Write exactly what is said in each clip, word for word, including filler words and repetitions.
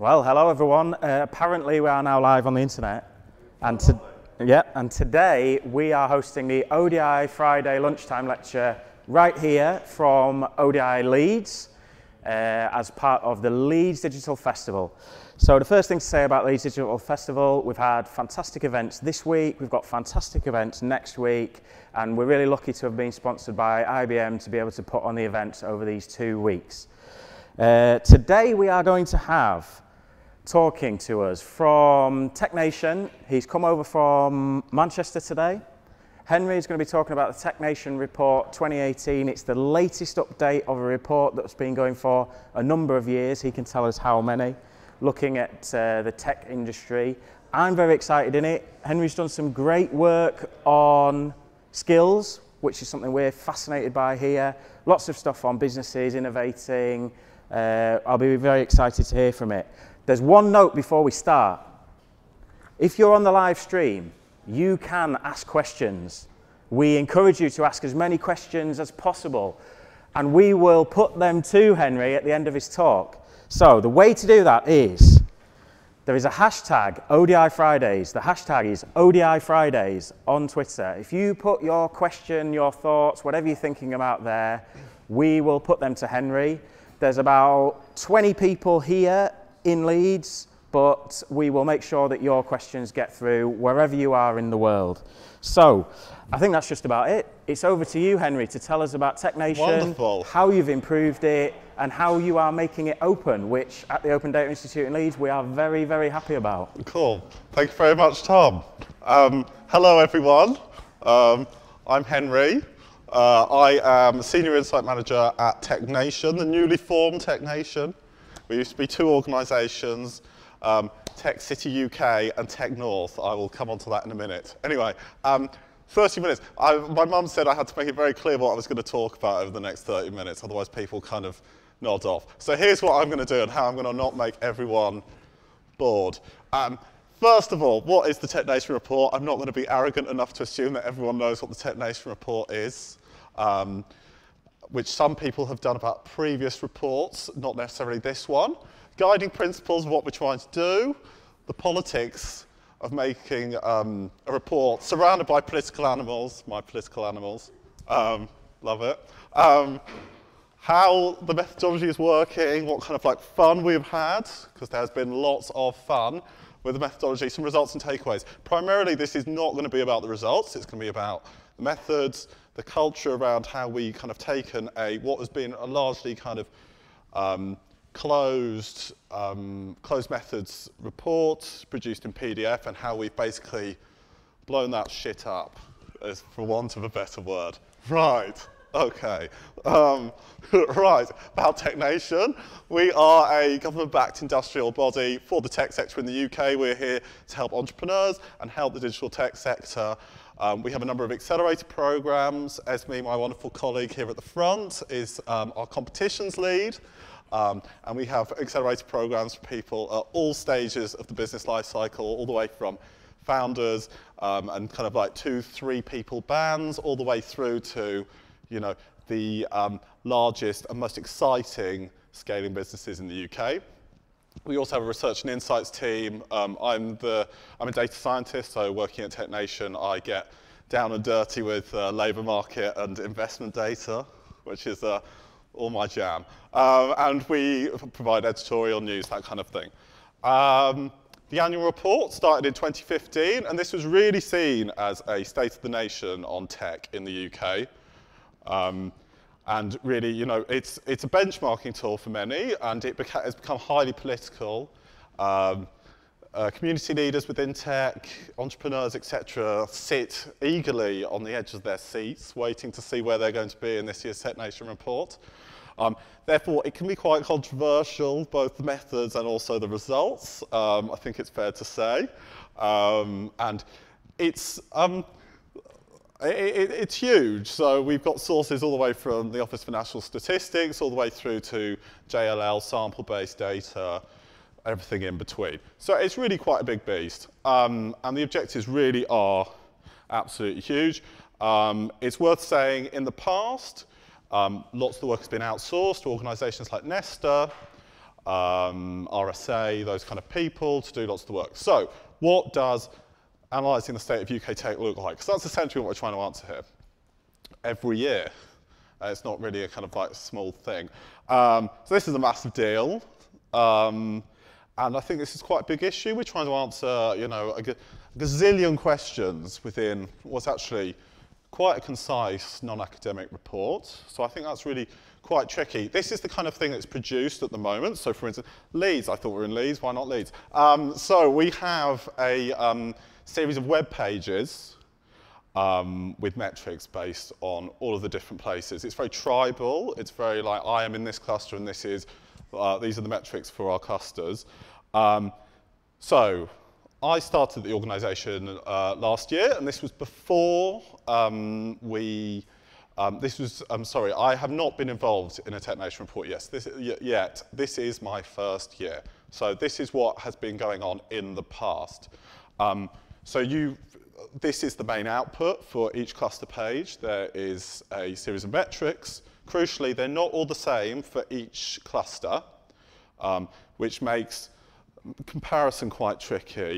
Well, hello everyone. Uh, apparently we are now live on the internet. And, to yeah, and today we are hosting the O D I Friday lunchtime lecture right here from O D I Leeds uh, as part of the Leeds Digital Festival. So the first thing to say about the Leeds Digital Festival, we've had fantastic events this week, we've got fantastic events next week, and we're really lucky to have been sponsored by I B M to be able to put on the events over these two weeks. Uh, today we are going to have talking to us from Tech Nation. He's come over from Manchester today. Henry's going to be talking about the Tech Nation report twenty eighteen. It's the latest update of a report that's been going for a number of years. He can tell us how many, looking at uh, the tech industry. I'm very excited in it. Henry's done some great work on skills, which is something we're fascinated by here. Lots of stuff on businesses, innovating. Uh, I'll be very excited to hear from it. There's one note before we start. If you're on the live stream, you can ask questions. We encourage you to ask as many questions as possible, and we will put them to Henry at the end of his talk. So the way to do that is, there is a hashtag, O D I Fridays. The hashtag is O D I Fridays on Twitter. If you put your question, your thoughts, whatever you're thinking about there, we will put them to Henry. There's about twenty people here in Leeds, but we will make sure that your questions get through wherever you are in the world. So I think that's just about it. It's over to you, Henry, to tell us about Tech Nation, Wonderful. How you've improved it, and how you are making it open, which at the Open Data Institute in Leeds, we are very, very happy about. Cool. Thank you very much, Tom. Um, hello, everyone. Um, I'm Henry. Uh, I am Senior Insight Manager at Tech Nation, the newly formed Tech Nation. We used to be two organisations, um, Tech City U K and Tech North. I will come on to that in a minute. Anyway, um, thirty minutes. I, my mum said I had to make it very clear what I was going to talk about over the next thirty minutes, otherwise people kind of nod off. So here's what I'm going to do and how I'm going to not make everyone bored. Um, first of all, what is the Tech Nation report? I'm not going to be arrogant enough to assume that everyone knows what the Tech Nation report is. Um, which some people have done about previous reports, not necessarily this one. Guiding principles of what we're trying to do, the politics of making um, a report surrounded by political animals, my political animals, um, love it. Um, how the methodology is working, what kind of like fun we've had, because there's been lots of fun with the methodology, some results and takeaways. Primarily this is not going to be about the results, it's going to be about the methods, the culture around how we kind of taken a, what has been a largely kind of um, closed, um, closed methods report produced in P D F, and how we've basically blown that shit up, as for want of a better word. Right, okay. Um, right, about Tech Nation. We are a government-backed industrial body for the tech sector in the U K. We're here to help entrepreneurs and help the digital tech sector. Um, we have a number of accelerator programs. Esme, my wonderful colleague here at the front, is um, our competitions lead. Um, and we have accelerator programs for people at all stages of the business life cycle, all the way from founders um, and kind of like two, three people bands, all the way through to, you know, the um, largest and most exciting scaling businesses in the U K. We also have a research and insights team. Um, I'm, the, I'm a data scientist, so working at Tech Nation, I get down and dirty with uh, labour market and investment data, which is uh, all my jam. Um, and we provide editorial news, that kind of thing. Um, the annual report started in twenty fifteen, and this was really seen as a state of the nation on tech in the U K. Um, And really, you know, it's, it's a benchmarking tool for many, and it beca has become highly political. Um, uh, community leaders within tech, entrepreneurs, et cetera, sit eagerly on the edge of their seats, waiting to see where they're going to be in this year's Tech Nation report. Um, therefore, it can be quite controversial, both the methods and also the results, um, I think it's fair to say. Um, and it's... Um, It, it, it's huge, so we've got sources all the way from the Office for National Statistics, all the way through to J L L, sample-based data, everything in between. So it's really quite a big beast, um, and the objectives really are absolutely huge. Um, it's worth saying, in the past, um, lots of the work has been outsourced to organisations like Nesta, um, R S A, those kind of people to do lots of the work. So what does analysing the state of U K tech look like? Because that's essentially what we're trying to answer here. Every year. Uh, it's not really a kind of like small thing. Um, so this is a massive deal. Um, and I think this is quite a big issue. We're trying to answer, you know, a, g a gazillion questions within what's actually quite a concise non-academic report. So I think that's really quite tricky. This is the kind of thing that's produced at the moment. So for instance, Leeds, I thought we were in Leeds, why not Leeds? Um, so we have a um, series of web pages Um, with metrics based on all of the different places. It's very tribal. It's very like, I am in this cluster and this is, uh, these are the metrics for our clusters. Um, so I started the organisation uh, last year, and this was before um, we, um, this was, I'm sorry, I have not been involved in a Tech Nation report yes, this, yet. This is my first year. So this is what has been going on in the past. Um, so you, This is the main output for each cluster page. There is a series of metrics. Crucially, they're not all the same for each cluster, um, which makes comparison quite tricky.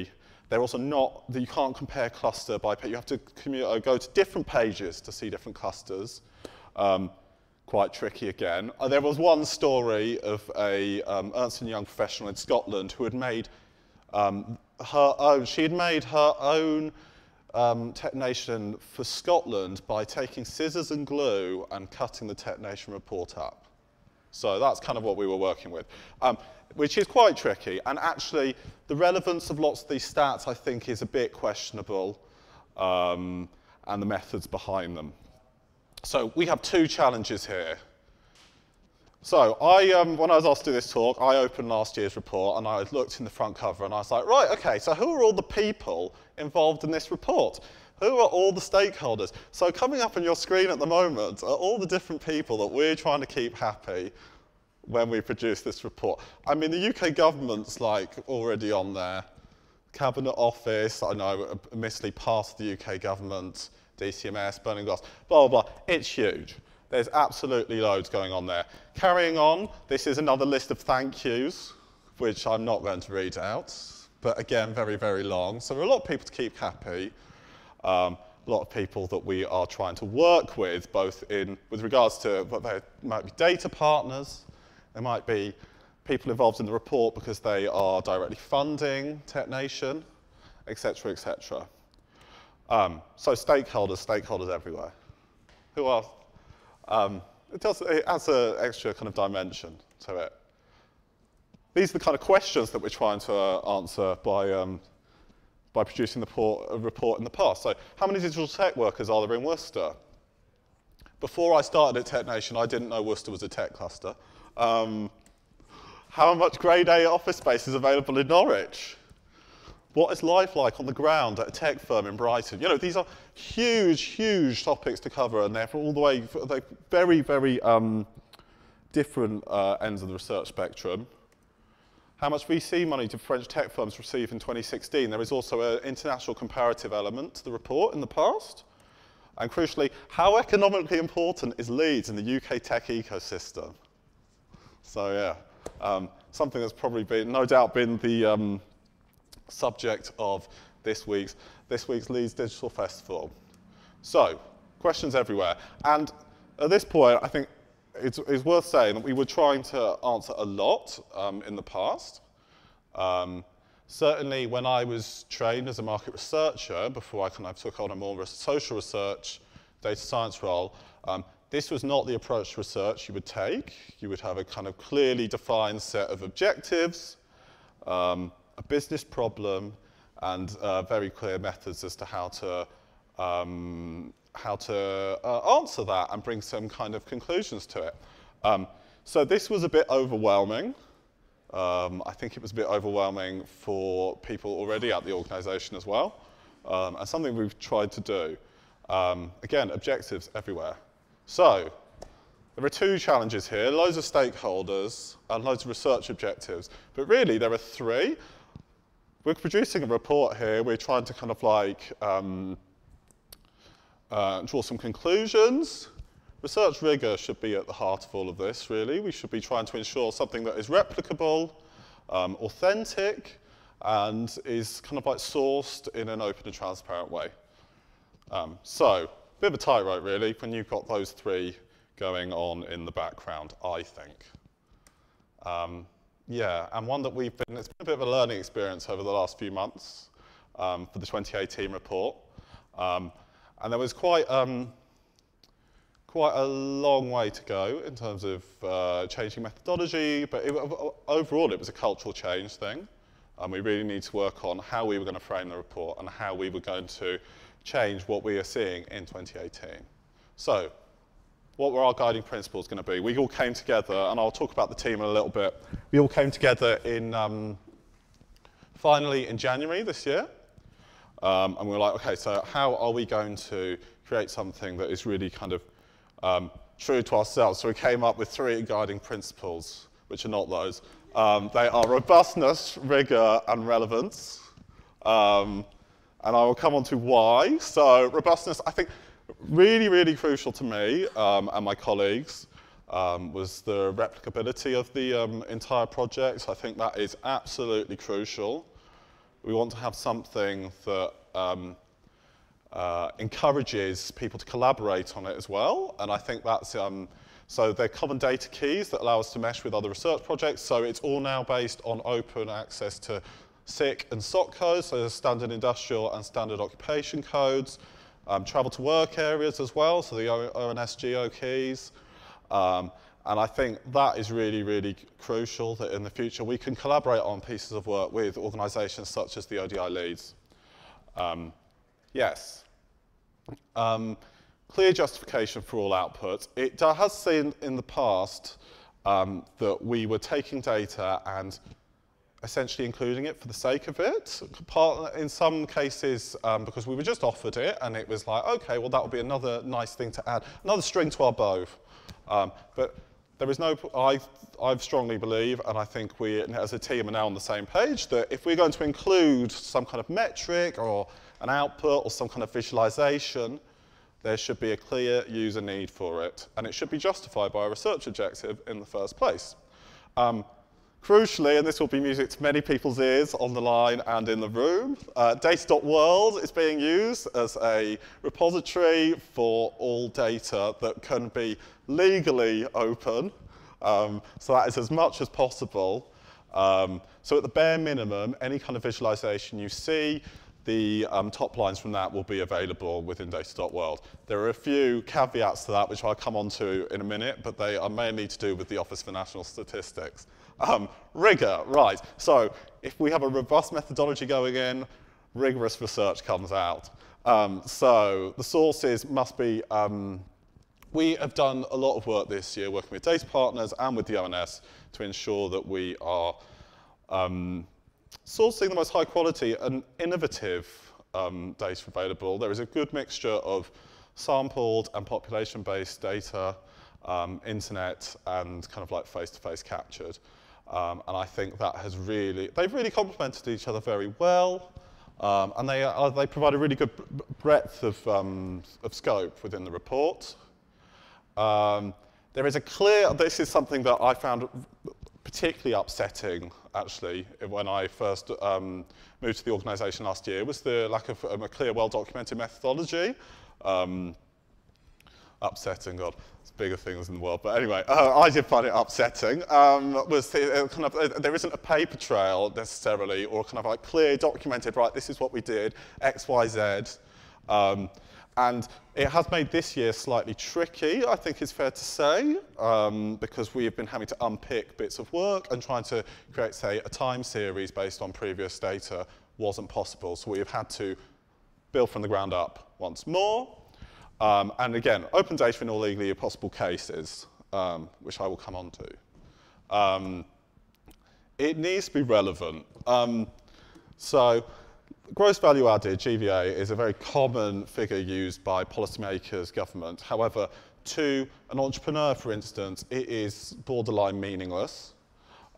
They're also not, you can't compare cluster by page. You have to go to different pages to see different clusters. Um, quite tricky again. Uh, there was one story of a um, Ernst and Young professional in Scotland who had made um, her own, she had made her own Um, Tech Nation for Scotland by taking scissors and glue and cutting the Tech Nation report up. So that's kind of what we were working with, um, which is quite tricky. And actually, the relevance of lots of these stats, I think, is a bit questionable, um, and the methods behind them. So we have two challenges here. So I, um, when I was asked to do this talk, I opened last year's report and I looked in the front cover and I was like, right, okay, so who are all the people involved in this report? Who are all the stakeholders? So coming up on your screen at the moment are all the different people that we're trying to keep happy when we produce this report. I mean, the U K government's like already on there. Cabinet Office, I know, admittedly passed the U K government, D C M S, Burning Glass, blah, blah, blah. It's huge. There's absolutely loads going on there. Carrying on, this is another list of thank yous, which I'm not going to read out, but again, very, very long. So there are a lot of people to keep happy, um, a lot of people that we are trying to work with, both in, with regards to what they might be data partners, there might be people involved in the report because they are directly funding Tech Nation, et cetera, et cetera. Um, so stakeholders, stakeholders everywhere. Who are? Um, it, does, it adds an extra kind of dimension to it. These are the kind of questions that we're trying to uh, answer by, um, by producing the port, a report in the past. So how many digital tech workers are there in Worcester? Before I started at Tech Nation, I didn't know Worcester was a tech cluster. Um, how much grade A office space is available in Norwich? What is life like on the ground at a tech firm in Brighton? You know, these are huge, huge topics to cover, and they're from all the way, they're very, very um, different uh, ends of the research spectrum. How much V C money did French tech firms receive in twenty sixteen? There is also an international comparative element to the report in the past. And crucially, how economically important is Leeds in the U K tech ecosystem? So yeah, um, something that's probably been, no doubt been the, um, subject of this week's, this week's Leeds Digital Festival. So, questions everywhere. And at this point, I think it's, it's worth saying that we were trying to answer a lot um, in the past. Um, certainly when I was trained as a market researcher, before I kind of took on a more social research, data science role, um, this was not the approach to research you would take. You would have a kind of clearly defined set of objectives, um, a business problem, and uh, very clear methods as to how to um, how to uh, answer that and bring some kind of conclusions to it. Um, so this was a bit overwhelming. Um, I think it was a bit overwhelming for people already at the organisation as well, um, and something we've tried to do. Um, again, objectives everywhere. So there are two challenges here: loads of stakeholders and loads of research objectives. But really, there are three. We're producing a report here. We're trying to kind of like um, uh, draw some conclusions. Research rigor should be at the heart of all of this, really. We should be trying to ensure something that is replicable, um, authentic, and is kind of like sourced in an open and transparent way. Um, so, bit of a tightrope, really, when you've got those three going on in the background, I think. Um, yeah, and one that we've been, it's been a bit of a learning experience over the last few months um, for the twenty eighteen report. Um, and there was quite, um, quite a long way to go in terms of uh, changing methodology, but it, overall it was a cultural change thing. And we really need to work on how we were going to frame the report and how we were going to change what we are seeing in twenty eighteen. So, what were our guiding principles going to be? We all came together, and I'll talk about the team in a little bit. We all came together in, um, finally in January this year, um, and we were like, okay, so how are we going to create something that is really kind of um, true to ourselves? So we came up with three guiding principles, which are not those. Um, they are robustness, rigor, and relevance. Um, And I will come on to why. So robustness, I think, really, really crucial to me um, and my colleagues um, was the replicability of the um, entire project. So I think that is absolutely crucial. We want to have something that um, uh, encourages people to collaborate on it as well. And I think that's, um, so they're common data keys that allow us to mesh with other research projects. So it's all now based on open access to S I C and S O C codes, so there's standard industrial and standard occupation codes, um, travel to work areas as well, so the O N S G O keys. Um, and I think that is really, really crucial that in the future we can collaborate on pieces of work with organisations such as the O D I leads. Um, yes. Um, clear justification for all outputs. It has seen in the past um, that we were taking data and essentially including it for the sake of it. In some cases, um, because we were just offered it, and it was like, okay, well, that would be another nice thing to add, another string to our bow. Um, but there is no, I, I strongly believe, and I think we as a team are now on the same page, that if we're going to include some kind of metric or an output or some kind of visualization, there should be a clear user need for it, and it should be justified by a research objective in the first place. Um, Crucially, and this will be music to many people's ears on the line and in the room, uh, Data.World is being used as a repository for all data that can be legally open, um, so that is as much as possible. Um, so at the bare minimum, any kind of visualization you see, the um, top lines from that will be available within Data.World. There are a few caveats to that, which I'll come on to in a minute, but they are mainly to do with the Office for National Statistics. Um, rigor, right. So if we have a robust methodology going in, rigorous research comes out. Um, so the sources must be, um, we have done a lot of work this year working with data partners and with the O N S to ensure that we are um, sourcing the most high quality and innovative um, data available. There is a good mixture of sampled and population-based data, um, internet, and kind of like face-to-face captured. Um, and I think that has really, they've really complemented each other very well, um, and they, are, they provide a really good breadth of, um, of scope within the report. Um, there is a clear, this is something that I found particularly upsetting, actually, when I first um, moved to the organisation last year, was the lack of um, a clear, well-documented methodology. Um, upsetting, God, there's bigger things in the world, but anyway, uh, I did find it upsetting, um, was the, uh, kind of, uh, there isn't a paper trail necessarily, or kind of like clear documented, right, this is what we did, X, Y, Z, um, and it has made this year slightly tricky, I think it's fair to say, um, because we have been having to unpick bits of work and trying to create, say, a time series based on previous data wasn't possible, so we have had to build from the ground up once more. Um, and again, open data in all legally possible cases, um, which I will come on to. Um, it needs to be relevant. Um, so gross value added, G V A, is a very common figure used by policymakers, government. However, to an entrepreneur, for instance, it is borderline meaningless.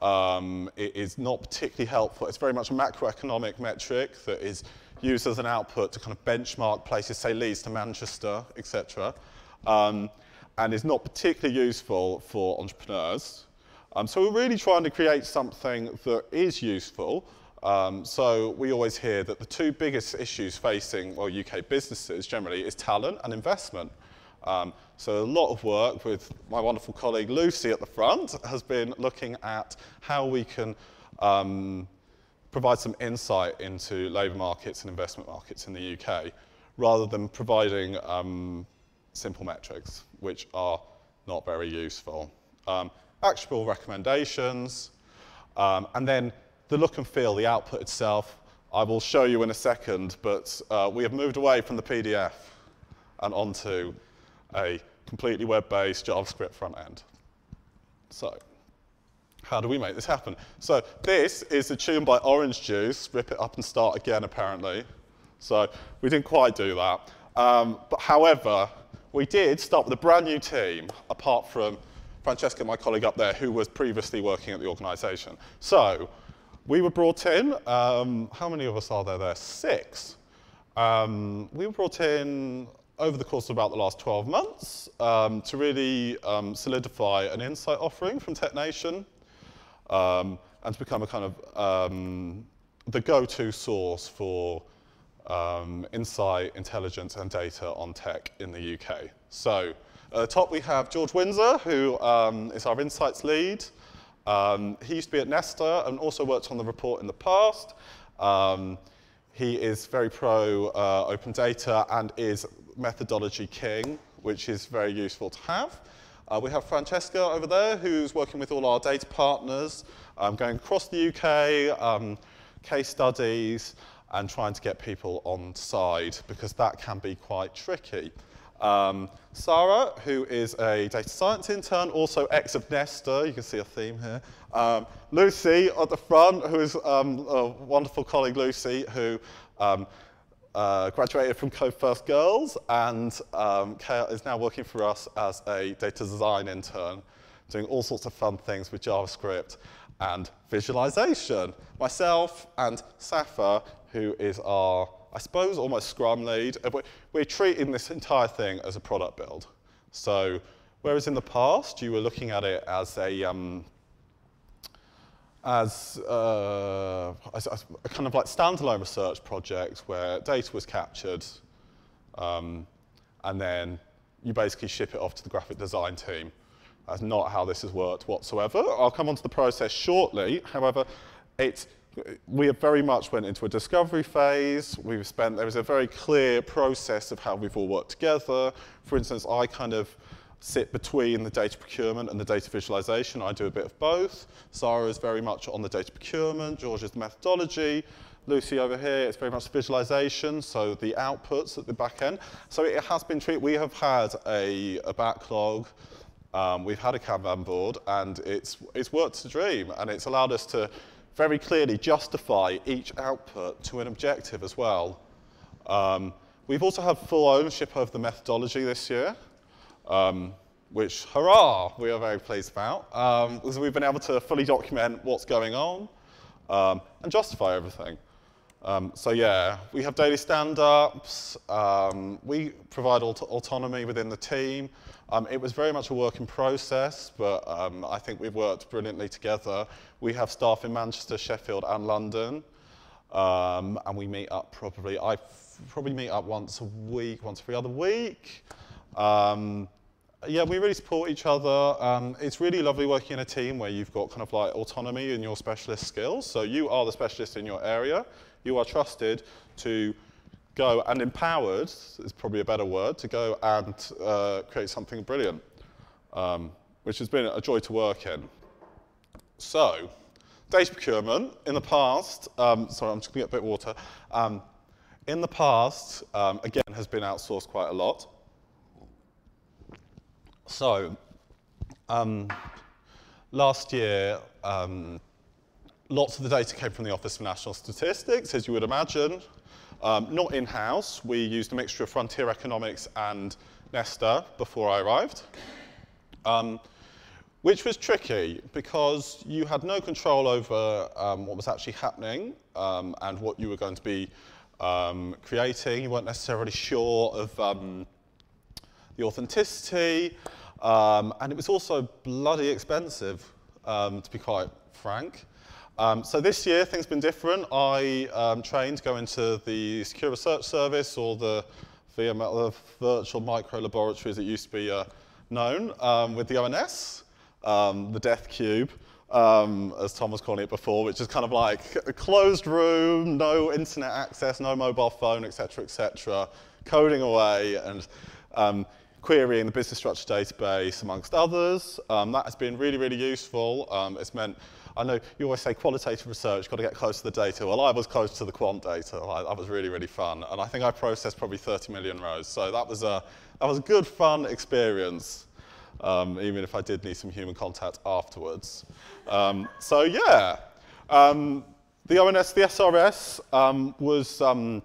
Um, it is not particularly helpful. It's very much a macroeconomic metric that is used as an output to kind of benchmark places, say Leeds to Manchester, et cetera. Um, and is not particularly useful for entrepreneurs. Um, so we're really trying to create something that is useful. Um, so we always hear that the two biggest issues facing, well, U K businesses generally is talent and investment. Um, so a lot of work with my wonderful colleague Lucy at the front has been looking at how we can um, provide some insight into labour markets and investment markets in the U K, rather than providing um, simple metrics, which are not very useful. Um, actionable recommendations, um, and then the look and feel, the output itself, I will show you in a second, but uh, we have moved away from the P D F and onto a completely web-based JavaScript front end. So, how do we make this happen? So, this is a tune by Orange Juice, rip it up and start again, apparently. So, we didn't quite do that. Um, but however, we did start with a brand new team, apart from Francesca, my colleague up there, who was previously working at the organisation. So, we were brought in, um, how many of us are there there? Six. Um, we were brought in over the course of about the last twelve months um, to really um, solidify an insight offering from Tech Nation um, and to become a kind of um, the go-to source for um, insight, intelligence, and data on tech in the U K. So at the top we have George Windsor, who um, is our insights lead. Um, he used to be at Nesta and also worked on the report in the past. Um, he is very pro uh, open data and is methodology king, which is very useful to have. Uh, we have Francesca over there, who's working with all our data partners, um, going across the U K, um, case studies, and trying to get people on side, because that can be quite tricky. Um, Sarah, who is a data science intern, also ex of Nesta, you can see a theme here. Um, Lucy at the front, who is um, a wonderful colleague, Lucy, who um, uh, graduated from Code First Girls and um, is now working for us as a data design intern, doing all sorts of fun things with JavaScript and visualization. Myself and Safa, who is our, I suppose, almost Scrum lead. We're treating this entire thing as a product build. So, whereas in the past you were looking at it as a um, as uh, a kind of like standalone research project where data was captured, um, and then you basically ship it off to the graphic design team. That's not how this has worked whatsoever. I'll come onto the process shortly. However, it's we have very much went into a discovery phase. We've spent, there was a very clear process of how we've all worked together. For instance, I kind of sit between the data procurement and the data visualization. I do a bit of both. Sarah is very much on the data procurement. George is the methodology. Lucy over here is very much the visualization, so the outputs at the back end. So it has been treated, we have had a, a backlog. Um, we've had a Kanban board, and it's, it's worked to dream, and it's allowed us to very clearly justify each output to an objective as well. Um, we've also had full ownership of the methodology this year, um, which, hurrah, we are very pleased about. Um, so we've been able to fully document what's going on um, and justify everything. Um, so yeah, we have daily stand-ups, um, we provide aut autonomy within the team. Um, it was very much a work in process, but um, I think we've worked brilliantly together. We have staff in Manchester, Sheffield and London, um, and we meet up probably, I probably meet up once a week, once every other week. Um, yeah, we really support each other. Um, it's really lovely working in a team where you've got kind of like autonomy in your specialist skills, so you are the specialist in your area. You are trusted to go and empowered, is probably a better word, to go and uh, create something brilliant, um, which has been a joy to work in. So, data procurement in the past, um, sorry, I'm just going to get a bit of water. Um, in the past, um, again, has been outsourced quite a lot. So, um, last year, um, lots of the data came from the Office for National Statistics, as you would imagine. Um, not in-house. We used a mixture of Frontier Economics and Nesta before I arrived, um, which was tricky because you had no control over um, what was actually happening um, and what you were going to be um, creating. You weren't necessarily sure of um, the authenticity. Um, and it was also bloody expensive, um, to be quite frank. Um, so this year, things have been different. I um, trained to go into the Secure Research Service, or the V M L, the Virtual Micro Laboratory, as it used to be uh, known, um, with the O N S, um, the Death Cube, um, as Tom was calling it before, which is kind of like a closed room, no internet access, no mobile phone, et cetera, et cetera, coding away and um, querying the business structure database, amongst others. Um, that has been really, really useful. Um, it's meant, I know you always say qualitative research, got to get close to the data. Well, I was close to the quant data. I, that was really, really fun. And I think I processed probably thirty million rows. So that was a, that was a good, fun experience, um, even if I did need some human contact afterwards. Um, so yeah, um, the O N S, the S R S um, was, um,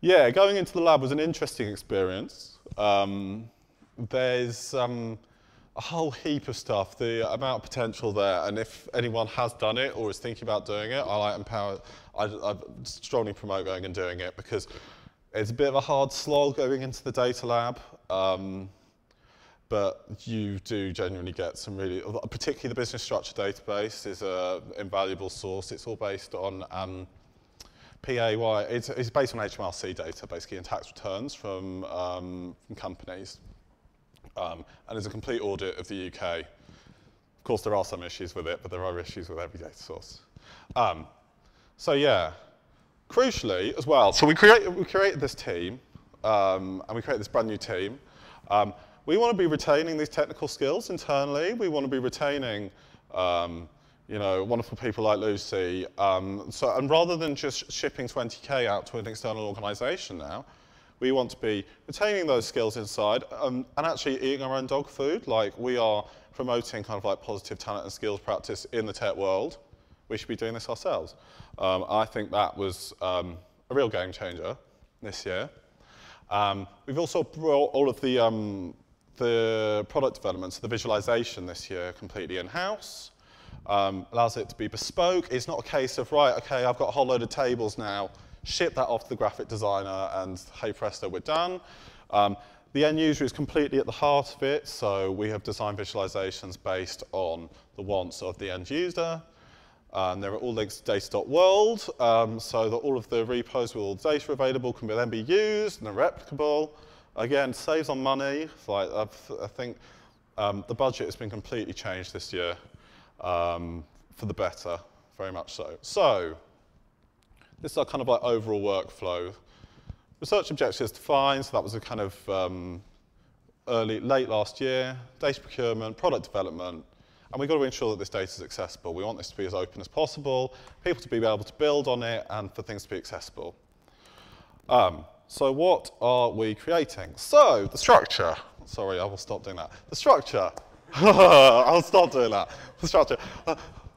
yeah, going into the lab was an interesting experience. Um, there's... Um, a whole heap of stuff, the amount of potential there, and if anyone has done it or is thinking about doing it, I like empower, I, I strongly promote going and doing it, because it's a bit of a hard slog going into the data lab, um, but you do genuinely get some really, particularly the business structure database is an invaluable source. It's all based on um, P A Y, it's, it's based on H M R C data, basically, and tax returns from, um, from companies. Um, and there's a complete audit of the U K. Of course, there are some issues with it, but there are issues with every data source. Um, so yeah, crucially as well, so we, create, we created this team, um, and we created this brand new team. Um, we want to be retaining these technical skills internally. We want to be retaining um, you know, wonderful people like Lucy. Um, so, and rather than just shipping twenty K out to an external organisation now, we want to be retaining those skills inside um, and actually eating our own dog food. Like, we are promoting kind of like positive talent and skills practice in the tech world. We should be doing this ourselves. Um, I think that was um, a real game changer this year. Um, we've also brought all of the, um, the product development, so the visualization this year, completely in-house. Um, allows it to be bespoke. It's not a case of, right, okay, I've got a whole load of tables now. Ship that off to the graphic designer and hey presto, we're done. Um, the end user is completely at the heart of it, so we have designed visualizations based on the wants of the end user. Um, there are all links to Data.World, um, so that all of the repos with all the data available can then be used and they're replicable. Again, saves on money. Like, I've, I think um, the budget has been completely changed this year um, for the better, very much so. So, this is our kind of like overall workflow. Research objectives defined, so that was a kind of um, early, late last year. Data procurement, product development, and we've got to ensure that this data is accessible. We want this to be as open as possible, people to be able to build on it, and for things to be accessible. Um, so what are we creating? So, the structure. Sorry, I will stop doing that. The structure. I'll stop doing that. The structure. Uh,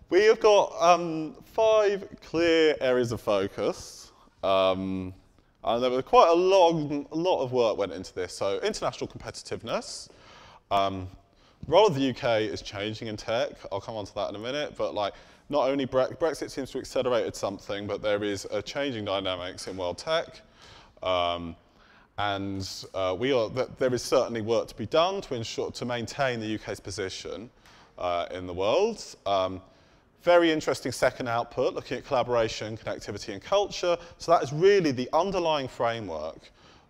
We have got um, five clear areas of focus, um, and there was quite a long, a lot of work went into this. So international competitiveness, um, the role of the U K is changing in tech. I'll come on to that in a minute. But like, not only Bre Brexit seems to have accelerated something, but there is a changing dynamics in world tech, um, and uh, we are. Th there is certainly work to be done to ensure to maintain the U K's position uh, in the world. Um, Very interesting second output, looking at collaboration, connectivity, and culture. So that is really the underlying framework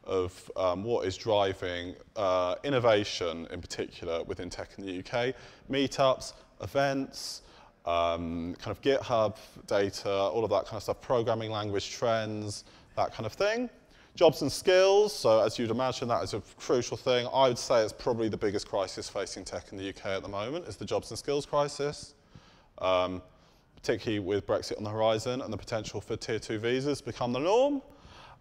of um, what is driving uh, innovation, in particular, within tech in the U K. Meetups, events, um, kind of GitHub data, all of that kind of stuff, programming language trends, that kind of thing. Jobs and skills, so as you'd imagine, that is a crucial thing. I would say it's probably the biggest crisis facing tech in the U K at the moment, is the jobs and skills crisis. Um, particularly with Brexit on the horizon and the potential for tier two visas to become the norm.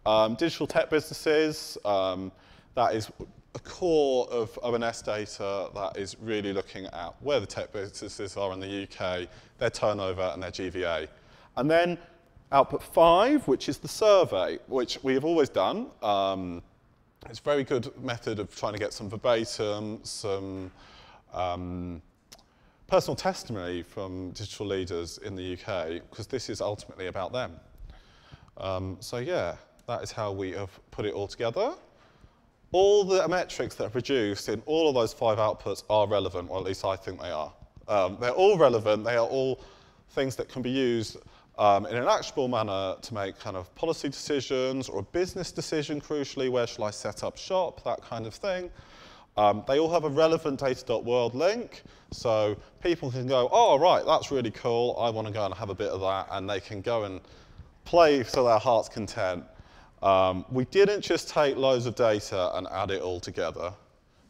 Um, digital tech businesses, um, that is a core of O N S data that is really looking at where the tech businesses are in the U K, their turnover and their G V A. And then output five, which is the survey, which we have always done. Um, it's a very good method of trying to get some verbatim, some um, personal testimony from digital leaders in the U K, because this is ultimately about them. Um, so yeah, that is how we have put it all together. all the metrics that are produced in all of those five outputs are relevant, or at least I think they are. Um, they're all relevant. They are all things that can be used um, in an actionable manner to make kind of policy decisions or a business decision, crucially, where shall I set up shop, that kind of thing. Um, they all have a relevant Data.World link, so people can go, oh, right, that's really cool, I want to go and have a bit of that, and they can go and play to their heart's content. Um, we didn't just take loads of data and add it all together,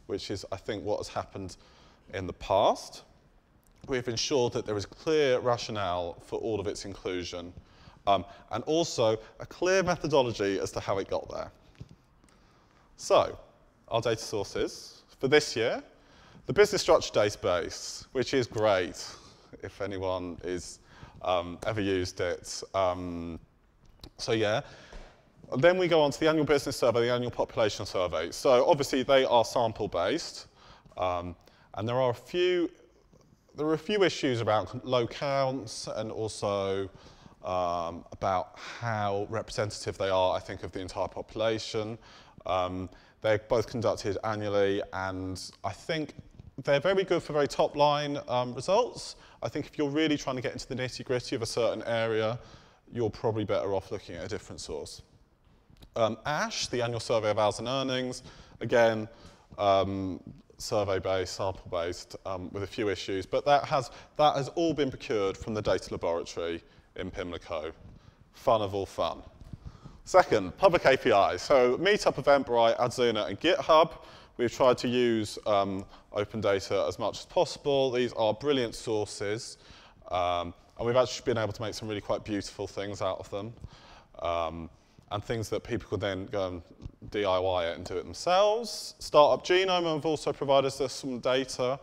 which is, I think, what has happened in the past. We've ensured that there is clear rationale for all of its inclusion, um, and also a clear methodology as to how it got there. So, our data sources for this year, the business structure database, which is great if anyone is um, ever used it. Um, so yeah. And then we go on to the annual business survey, the annual population survey. So obviously they are sample-based, um, and there are a few there are a few issues about low counts and also um, about how representative they are, I think, of the entire population. Um, They're both conducted annually, and I think they're very good for very top-line um, results. I think if you're really trying to get into the nitty-gritty of a certain area, you're probably better off looking at a different source. Um, A S H, the annual survey of hours and earnings, again, um, survey-based, sample-based, um, with a few issues, but that has, that has all been procured from the data laboratory in Pimlico. Fun of all fun. Second, public A P I. So Meetup, Eventbrite, Adzuna, and GitHub. We've tried to use um, open data as much as possible. These are brilliant sources. Um, and we've actually been able to make some really quite beautiful things out of them. Um, and things that people could then go and D I Y it and do it themselves. Startup Genome have also provided us some data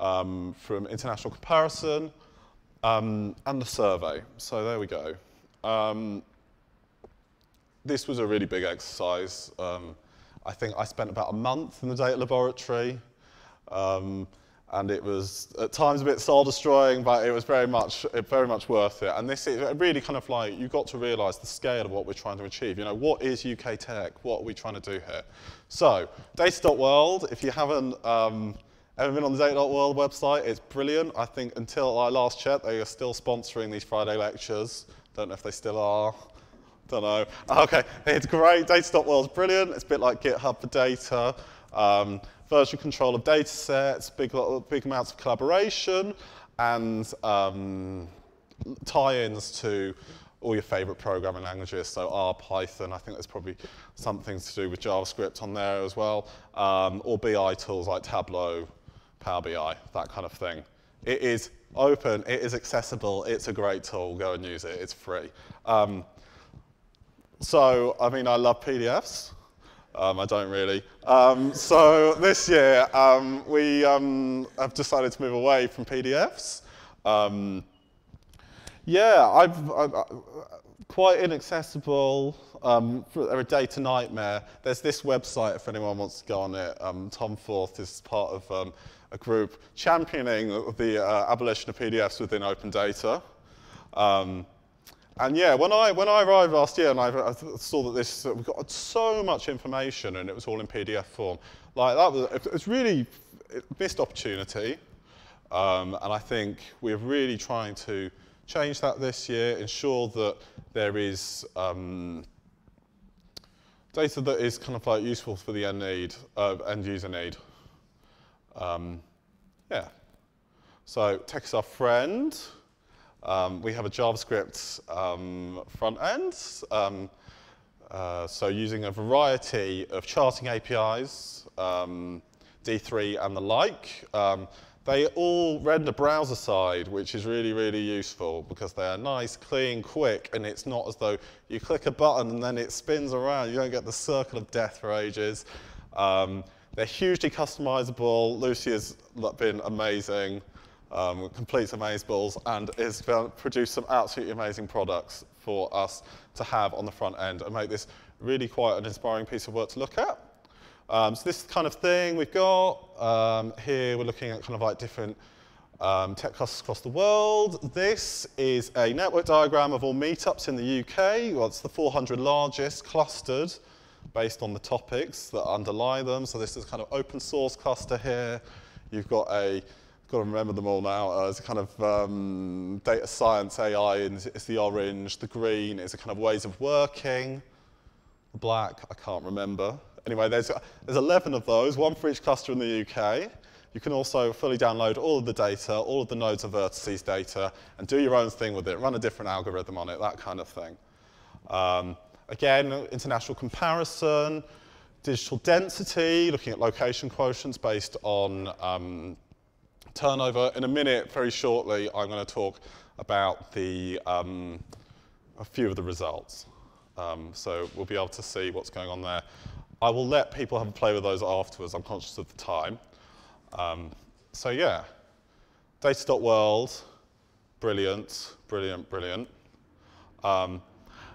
um, from international comparison. Um, and the survey. So there we go. Um, This was a really big exercise. Um, I think I spent about a month in the data laboratory, um, and it was at times a bit soul-destroying, but it was very much, very much worth it. And this is really kind of like, you've got to realise the scale of what we're trying to achieve. You know, what is U K tech? What are we trying to do here? So, Data.World, if you haven't um, ever been on the Data.World website, it's brilliant. I think until I last checked, they are still sponsoring these Friday lectures. Don't know if they still are. Don't know. Okay, it's great. Data.World is brilliant. It's a bit like GitHub for data. Um, version control of data sets, big, big amounts of collaboration, and um, tie-ins to all your favorite programming languages. So R, Python, I think there's probably something to do with JavaScript on there as well, um, or B I tools like Tableau, Power B I, that kind of thing. It is open. It is accessible. It's a great tool. Go and use it. It's free. Um, So, I mean, I love P D Fs. Um, I don't really. Um, so this year, um, we um, have decided to move away from P D Fs. Um, yeah, I've, I've, I've, quite inaccessible. Um, they're a data nightmare. There's this website, if anyone wants to go on it. Um, Tom Forth is part of um, a group championing the uh, abolition of P D Fs within open data. Um, And yeah, when I, when I arrived last year and I, I saw that this, uh, we got so much information and it was all in P D F form, like that was, it, it's really a missed opportunity. Um, and I think we're really trying to change that this year, ensure that there is um, data that is kind of like useful for the end need, uh, end user need. Um, yeah. So tech is our friend. Um, we have a JavaScript um, front end, um, uh, so using a variety of charting A P Is, um, D three and the like. Um, they all render browser side, which is really, really useful because they are nice, clean, quick, and it's not as though you click a button and then it spins around. You don't get the circle of death for ages. Um, they're hugely customizable. Lucy has been amazing. Um, completes amazeballs and has produced some absolutely amazing products for us to have on the front end and make this really quite an inspiring piece of work to look at. Um, so this kind of thing we've got. Um, here we're looking at kind of like different um, tech clusters across the world. This is a network diagram of all meetups in the U K. Well, it's the four hundred largest clustered based on the topics that underlie them. So this is kind of open source cluster here. You've got a, got to remember them all now, uh, it's a kind of um, data science A I, it's the orange, the green is a kind of ways of working, the black, I can't remember. Anyway, there's, there's eleven of those, one for each cluster in the U K. You can also fully download all of the data, all of the nodes and vertices data, and do your own thing with it, run a different algorithm on it, that kind of thing. Um, again, international comparison, digital density, looking at location quotients based on um, turnover. In a minute, very shortly, I'm going to talk about the, um, a few of the results. Um, so we'll be able to see what's going on there. I will let people have a play with those afterwards. I'm conscious of the time. Um, so yeah, Data.World, brilliant, brilliant, brilliant. Um,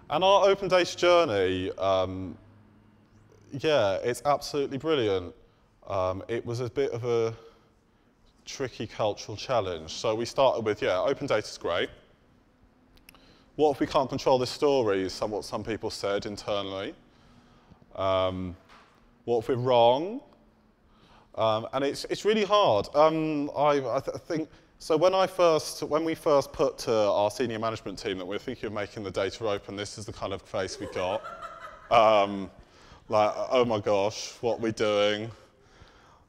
and our open data journey, um, yeah, it's absolutely brilliant. Um, it was a bit of a tricky cultural challenge. So we started with, yeah, open data's great. What if we can't control this story is what some people said internally. Um, what if we're wrong? Um, and it's, it's really hard. Um, I, I, th I think, so when I first, when we first put to our senior management team that we're thinking of making the data open, this is the kind of face we got. Um, like, oh my gosh, what are we doing?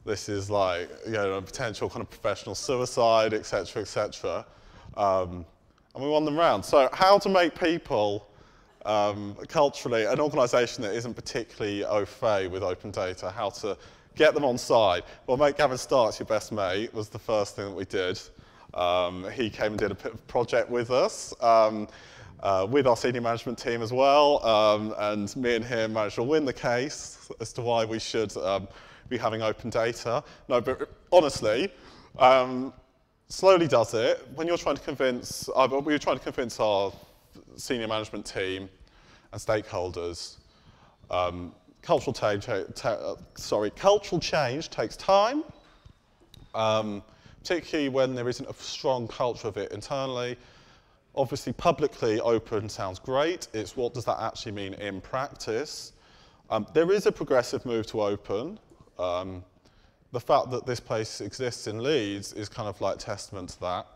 This is like, you know, a potential kind of professional suicide, et cetera, et cetera. Um, and we won them round. So how to make people um, culturally, an organization that isn't particularly au fait with open data, how to get them on side. Well, make Gavin Starks your best mate was the first thing that we did. Um, he came and did a project with us, um, uh, with our senior management team as well, um, and me and him managed to win the case as to why we should um, be having open data. No, but honestly, um, slowly does it. When you're trying to convince, uh, we were trying to convince our senior management team and stakeholders, um, Cultural change, uh, sorry, cultural change takes time, um, particularly when there isn't a strong culture of it internally. Obviously, publicly open sounds great. It's what does that actually mean in practice? Um, there is a progressive move to open. Um, the fact that this place exists in Leeds is kind of like testament to that.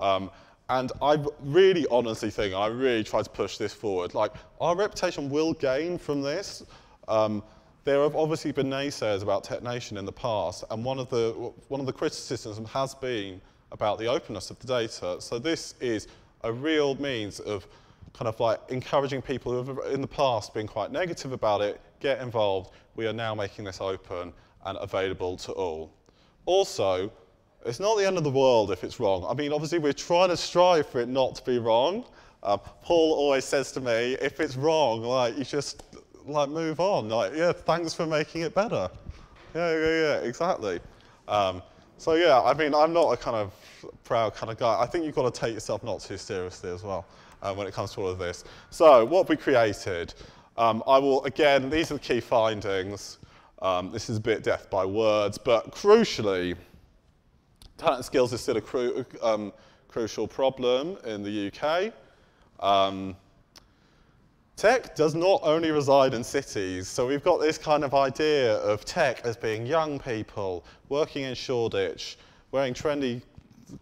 Um, And I really honestly think, I really try to push this forward. Like, our reputation will gain from this. Um, there have obviously been naysayers about Tech Nation in the past, and one of the, one of the criticisms has been about the openness of the data. So this is a real means of kind of like encouraging people who have in the past been quite negative about it, get involved. We are now making this open and available to all. Also, it's not the end of the world if it's wrong. I mean, obviously, we're trying to strive for it not to be wrong. Uh, Paul always says to me, if it's wrong, like, you just, like, move on. Like, yeah, thanks for making it better. Yeah, yeah, yeah, exactly. Um, so, yeah, I mean, I'm not a kind of proud kind of guy. I think you've got to take yourself not too seriously as well uh, when it comes to all of this. So, what we created, um, I will, again, these are the key findings. Um, this is a bit death by words, but crucially, talent and skills is still a cru um, crucial problem in the U K. Um, tech does not only reside in cities, so we've got this kind of idea of tech as being young people, working in Shoreditch, wearing trendy,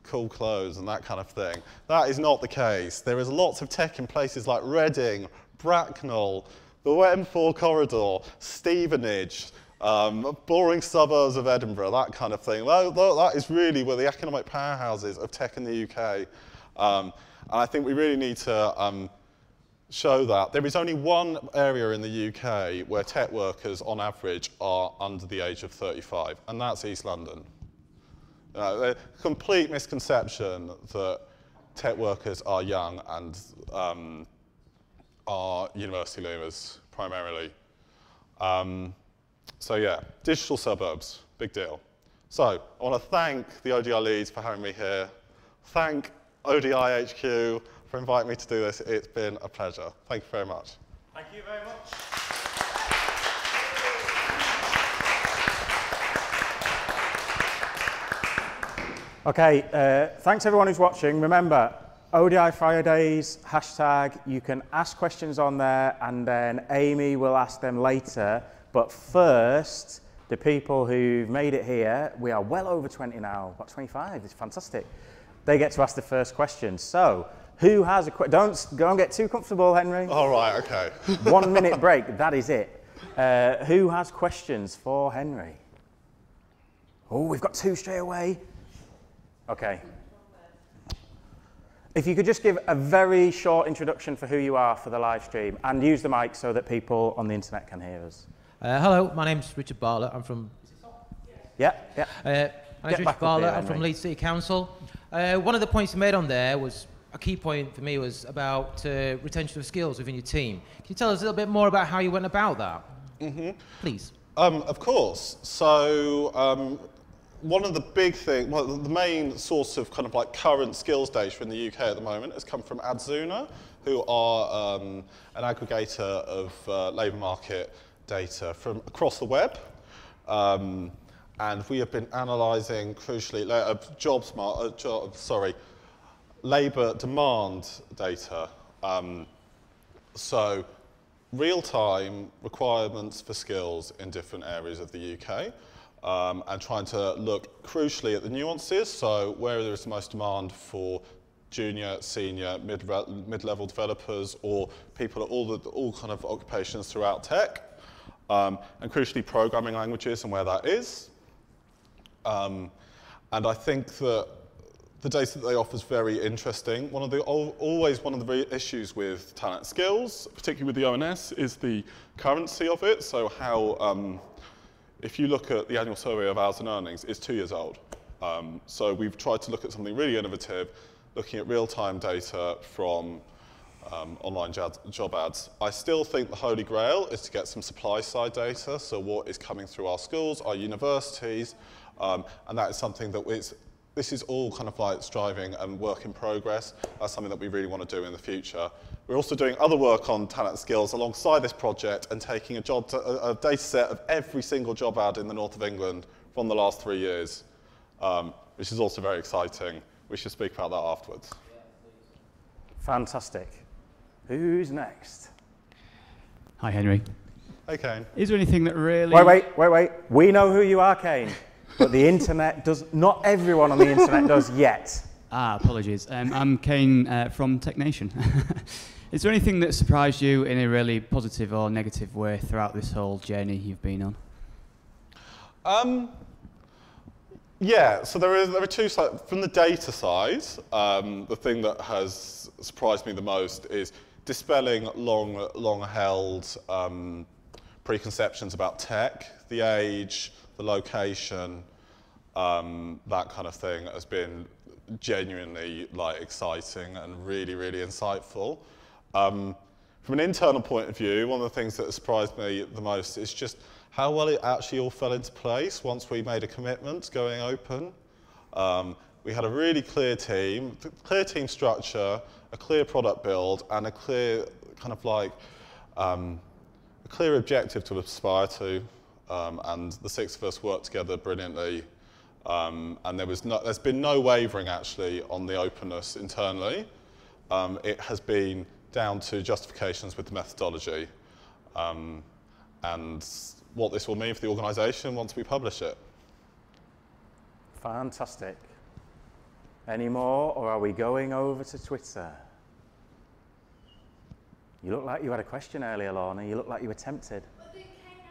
cool clothes and that kind of thing. That is not the case. There is lots of tech in places like Reading, Bracknell, the M four corridor, Stevenage, Um, boring suburbs of Edinburgh, that kind of thing. That, that is really where the economic powerhouses of tech in the U K. Um, and I think we really need to um, show that. There is only one area in the U K where tech workers, on average, are under the age of thirty-five, and that's East London. Uh, a complete misconception that tech workers are young and um, are university leavers, primarily. Um, So yeah, digital suburbs, big deal. So I want to thank the O D I Leeds for having me here. Thank O D I H Q for inviting me to do this. It's been a pleasure. Thank you very much. Thank you very much. Okay, uh, thanks everyone who's watching. Remember, O D I Fridays hashtag, you can ask questions on there and then Amy will ask them later. But first, the people who've made it here, we are well over twenty now, about twenty-five, it's fantastic. They get to ask the first question. So, who has a question? Don't, don't get too comfortable, Henry. All right, okay. One minute break, that is it. Uh, who has questions for Henry? Oh, we've got two straight away. Okay. If you could just give a very short introduction for who you are for the live stream and use the mic so that people on the internet can hear us. Uh, hello, my name's Richard Bartlett. I'm from. Is it soft? Yeah, yeah. Uh, my name's Richard Bartlett. I'm from Leeds City Council. Uh, one of the points you made on there was a key point for me was about uh, retention of skills within your team. Can you tell us a little bit more about how you went about that? Mm-hmm. Please. Um, of course. So. Um, One of the big things, well, the main source of kind of like current skills data in the U K at the moment has come from Adzuna, who are um, an aggregator of uh, labour market data from across the web. Um, and we have been analysing, crucially, uh, jobs, uh, job, sorry, labour demand data. Um, so real-time requirements for skills in different areas of the U K. Um, and trying to look crucially at the nuances, so where there is the most demand for junior, senior, mid-level mid developers or people at all, the, all kind of occupations throughout tech, um, and crucially programming languages and where that is. Um, and I think that the data that they offer is very interesting. One of the, always one of the issues with talent skills, particularly with the O N S, is the currency of it, so how um, if you look at the annual survey of hours and earnings, it's two years old. Um, so we've tried to look at something really innovative, looking at real-time data from um, online job ads. I still think the holy grail is to get some supply-side data, so what is coming through our schools, our universities, um, and that is something that is, this is all kind of like striving and work in progress. That's something that we really want to do in the future. We're also doing other work on talent skills alongside this project and taking a, job to, a, a data set of every single job ad in the north of England from the last three years, um, which is also very exciting. We should speak about that afterwards. Fantastic. Who's next? Hi, Henry. Hey, Kane. Is there anything that really... Wait, wait, wait, wait. We know who you are, Kane, but the internet does... Not everyone on the internet does yet. Ah, apologies. Um, I'm Kane uh, from Tech Nation. Is there anything that surprised you in a really positive or negative way throughout this whole journey you've been on? Um, yeah, so there, is, there are two sides. From the data side, um, the thing that has surprised me the most is dispelling long, long-held um, preconceptions about tech, the age, the location, um, that kind of thing has been genuinely like exciting and really, really insightful. Um, from an internal point of view, one of the things that surprised me the most is just how well it actually all fell into place once we made a commitment going open. Um, we had a really clear team, clear team structure, a clear product build, and a clear kind of like um, a clear objective to aspire to. Um, and the six of us worked together brilliantly. Um, and there was no, there's been no wavering actually on the openness internally. Um, it has been down to justifications with the methodology um, and what this will mean for the organisation once we publish it. Fantastic. Any more, or are we going over to Twitter? You look like you had a question earlier, Lorna. You look like you were tempted. Well, Kane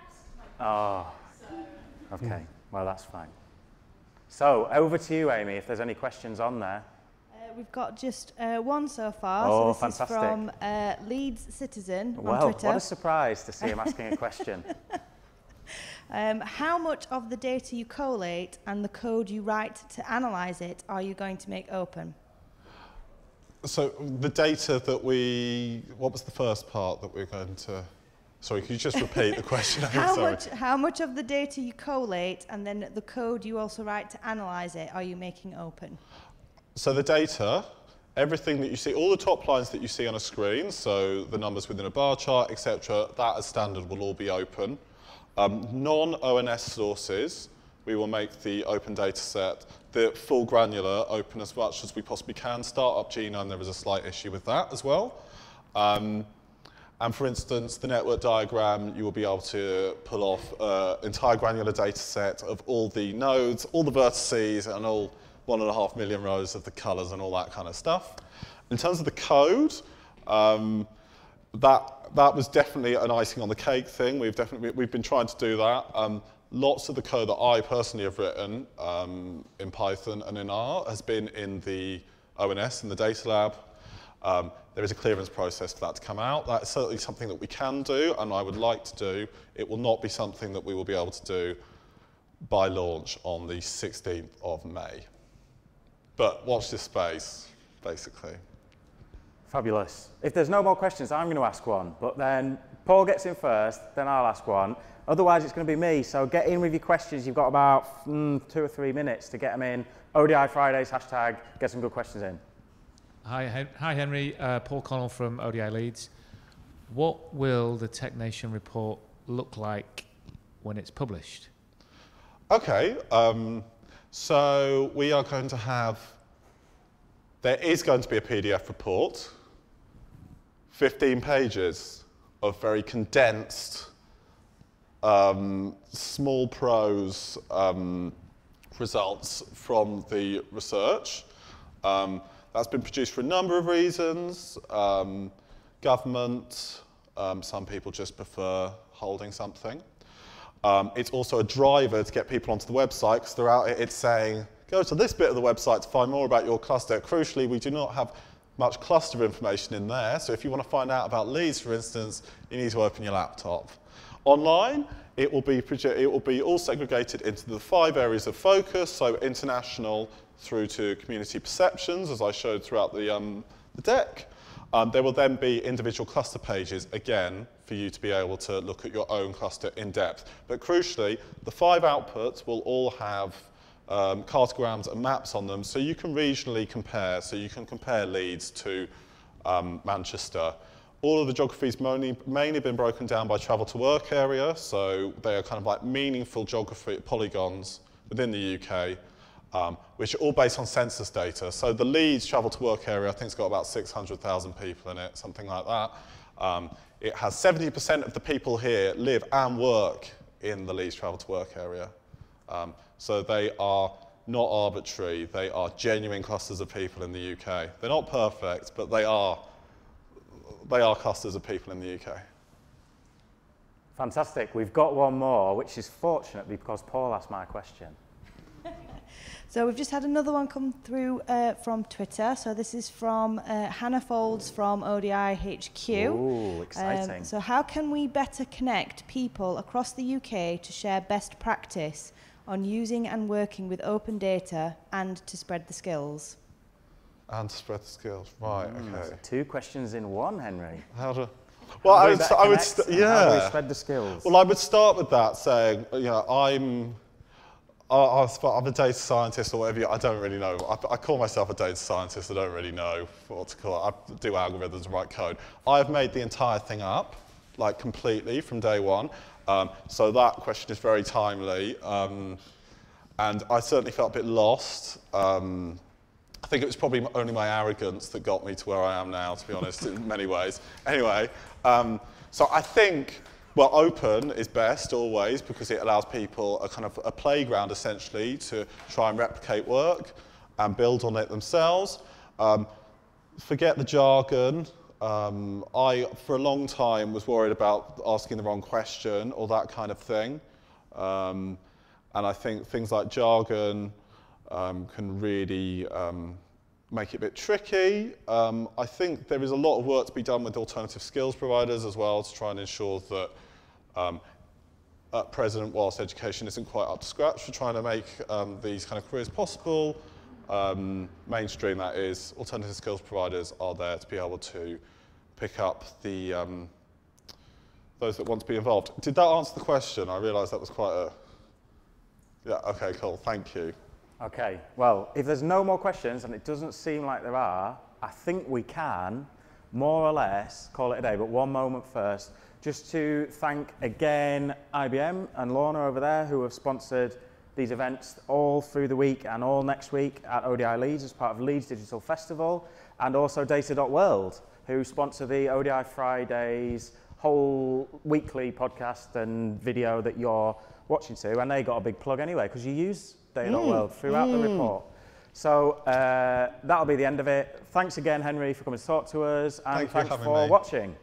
asked my question, oh, so. Okay. Well, that's fine. So, over to you, Amy, if there's any questions on there. Uh, we've got just uh, one so far. Oh, so this fantastic. Is from uh, Leeds Citizen well, on Twitter. Well, what a surprise to see him asking a question. Um, how much of the data you collate and the code you write to analyse it are you going to make open? So, the data that we... What was the first part that we're going to... Sorry, could you just repeat the question? how, much, how much of the data you collate and then the code you also write to analyse it are you making open? So the data, everything that you see, all the top lines that you see on a screen, so the numbers within a bar chart, et cetera, that as standard will all be open. Um, non-O N S sources, we will make the open data set. the full granular, open as much as we possibly can. Startup Genome, there is a slight issue with that as well. Um, and for instance, the network diagram, you will be able to pull off an uh, entire granular data set of all the nodes, all the vertices, and all one and a half million rows of the colors and all that kind of stuff. In terms of the code, um, that that was definitely an icing on the cake thing. We've definitely we've been trying to do that. Um, lots of the code that I personally have written um, in Python and in R has been in the O N S, in the data lab. Um, there is a clearance process for that to come out. That's certainly something that we can do, and I would like to do. It will not be something that we will be able to do by launch on the sixteenth of May. But watch this space, basically. Fabulous. If there's no more questions, I'm going to ask one. But then Paul gets in first, then I'll ask one. Otherwise, it's going to be me. So get in with your questions. You've got about mm, two or three minutes to get them in. O D I Fridays, hashtag, get some good questions in. Hi, hi Henry. Uh, Paul Connell from O D I Leeds. What will the Tech Nation report look like when it's published? OK. Um, so we are going to have, there is going to be a P D F report. fifteen pages of very condensed, um, small prose um, results from the research. Um, that's been produced for a number of reasons. Um, government, um, some people just prefer holding something. Um, it's also a driver to get people onto the website, because throughout it, it's saying, go to this bit of the website to find more about your cluster. Crucially, we do not have much cluster information in there. So if you want to find out about Leeds, for instance, you need to open your laptop. Online, it will be, it will be all segregated into the five areas of focus, so international through to community perceptions, as I showed throughout the, um, the deck. Um, there will then be individual cluster pages, again, for you to be able to look at your own cluster in depth. But crucially, the five outputs will all have Um, cartograms and maps on them, so you can regionally compare, so you can compare Leeds to um, Manchester. All of the geographies mainly, mainly been broken down by travel to work area, so they are kind of like meaningful geography polygons within the U K, um, which are all based on census data. So the Leeds travel to work area, I think it's got about six hundred thousand people in it, something like that. Um, it has seventy percent of the people here live and work in the Leeds travel to work area. Um, so they are not arbitrary, they are genuine clusters of people in the U K. They're not perfect, but they are, they are clusters of people in the U K. Fantastic. We've got one more, which is fortunate because Paul asked my question. So we've just had another one come through uh, from Twitter. So this is from uh, Hannah Folds from O D I H Q. Ooh, exciting. Um, so how can we better connect people across the U K to share best practice on using and working with open data and to spread the skills? And to spread the skills, right, mm, okay. So two questions in one, Henry. How do... Well, how do I, would I would... St yeah. How do we spread the skills? Well, I would start with that saying, you know, I'm... I'm a data scientist or whatever, I don't really know. I, I call myself a data scientist, I don't really know what to call it. I do algorithms and write code. I've made the entire thing up, like completely from day one. Um, so that question is very timely. Um, and I certainly felt a bit lost. Um, I think it was probably only my arrogance that got me to where I am now, to be honest, in many ways. Anyway, um, so I think... Well, open is best always because it allows people a kind of a playground essentially to try and replicate work and build on it themselves. Um, forget the jargon. Um, I, for a long time, was worried about asking the wrong question or that kind of thing. Um, and I think things like jargon um, can really um, make it a bit tricky. Um, I think there is a lot of work to be done with alternative skills providers as well to try and ensure that Um, at present, whilst education isn't quite up to scratch, we're trying to make um, these kind of careers possible. Um, mainstream, that is, alternative skills providers are there to be able to pick up the um, those that want to be involved. Did that answer the question? I realise that was quite a... Yeah, OK, cool, thank you. OK, well, if there's no more questions, and it doesn't seem like there are, I think we can, more or less, call it a day, but one moment first. Just to thank again I B M and Lorna over there who have sponsored these events all through the week and all next week at O D I Leeds as part of Leeds Digital Festival, and also Data.World, who sponsor the O D I Fridays whole weekly podcast and video that you're watching to, and they got a big plug anyway because you use Data.World mm. throughout mm. the report. So uh, that'll be the end of it. Thanks again, Henry, for coming to talk to us, and Thank thanks for, for watching.